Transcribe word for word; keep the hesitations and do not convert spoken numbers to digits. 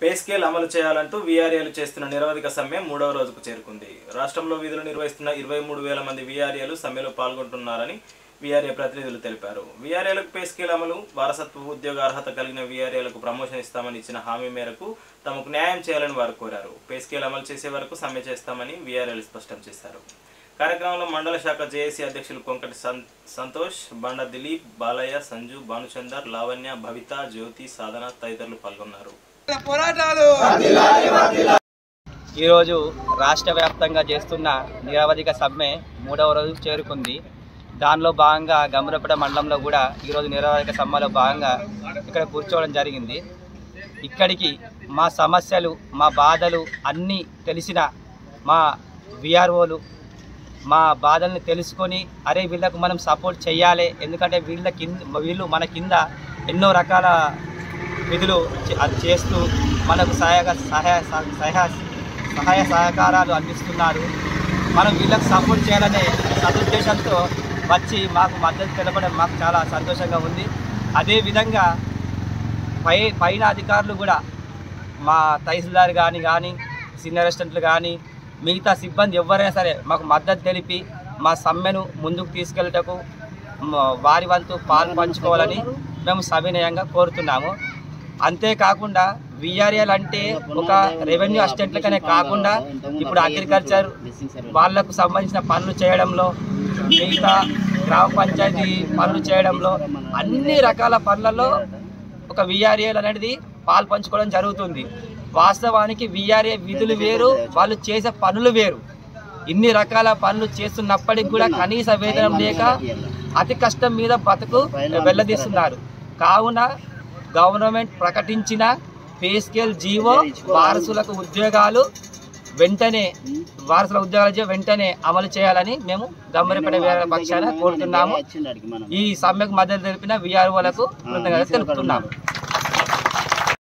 Pay scale అమలు చేయాలంటూ విఆర్ఏలు చేస్తున్న నిరవధిక సమ్మె మూడవ రోజుకు చేరుకుంది. రాష్ట్రంలో విధులు నిర్వహిస్తున్న ఇరవై మూడు వేల మంది విఆర్ఏలు సమ్మెలో పాల్గొంటున్నారని విఆర్ఏ ప్రతినిధులు తెలిపారు. విఆర్ఏలకు పే స్కేల్ అమలు, వారసత్వ ఉద్యోగ అర్హత కలిగిన విఆర్ఏలకు ప్రమోషన్ ఇస్తామని ఇచ్చిన హామీ మేరకు తమకు న్యాయం చేయాలని వారు కోరారు. పే స్కేల్ అమలు చేసే వరకు సమ్మె చేస్తామని విఆర్ఏలు స్పష్టం చేశారు. కార్యక్రమంలో మండల శాఖ జేఏసీ అధ్యక్షులు కొంకటి సంతోష్, బండ దిలీప్, బాలయ్య, సంజు, భానుచందర్, లావణ్య, భవిత, జ్యోతి, సాధన తదితరులు పాల్గొన్నారు. ఈరోజు రాష్ట్ర వ్యాప్తంగా చేస్తున్న నిరవధిక సమ్మె మూడవ రోజు చేరుకుంది. దానిలో భాగంగా గంభీరపేట మండలంలో కూడా ఈరోజు నిరవధిక సమ్మెలో భాగంగా ఇక్కడ కూర్చోవడం జరిగింది. ఇక్కడికి మా సమస్యలు, మా బాధలు అన్నీ తెలిసిన మా విఆర్ఓలు మా బాధల్ని తెలుసుకొని, అరే వీళ్ళకు మనం సపోర్ట్ చేయాలి, ఎందుకంటే వీళ్ళ కింద వీళ్ళు మన కింద ఎన్నో రకాల విధులు అది చేస్తూ మనకు సహాయ సహాయ సహాయ సహాయ సహకారాలు అందిస్తున్నారు. మనం వీళ్ళకు సపోర్ట్ చేయాలనే సదుద్దేశంతో వచ్చి మాకు మద్దతు తెలపడం మాకు చాలా సంతోషంగా ఉంది. అదేవిధంగా పై పైన అధికారులు కూడా, మా తహసీల్దార్ కానీ కానీ సీనియర్ అసిస్టెంట్లు కానీ మిగతా సిబ్బంది ఎవరైనా సరే మాకు మద్దతు తెలిపి మా సమ్మెను ముందుకు తీసుకెళ్ళటకు వారి వంతు పాలు పంచుకోవాలని మేము సవినయంగా కోరుతున్నాము. అంతేకాకుండా విఆర్ఏలు అంటే ఒక రెవెన్యూ అసిస్టెంట్లకనే కాకుండా ఇప్పుడు అగ్రికల్చర్ వాళ్లకు సంబంధించిన పనులు చేయడంలో, మిగతా గ్రామ పంచాయతీ పనులు చేయడంలో, అన్ని రకాల పనులలో ఒక విఆర్ఏలు అనేది పాలు పంచుకోవడం జరుగుతుంది. వాస్తవానికి విఆర్ఏ విధులు వేరు, వాళ్ళు చేసే పనులు వేరు. ఇన్ని రకాల పనులు చేస్తున్నప్పటికి కూడా కనీస వేతనం లేక అతి కష్టం మీద బతుకు వెళ్ళదీస్తున్నారు. కావున గవర్నమెంట్ ప్రకటించిన పే స్కేల్ జీవో వారసులకు ఉద్యోగాలు వెంటనే వారసుల ఉద్యోగాలు వెంటనే అమలు చేయాలని మేము గంభీరపేట విఆర్ఏ పక్షాన కోరుతున్నాము. ఈ సమ్మెకు మద్దతు తెలిపిన విఆర్ఓలకు కృతజ్ఞతలు తెలుపుతున్నాము.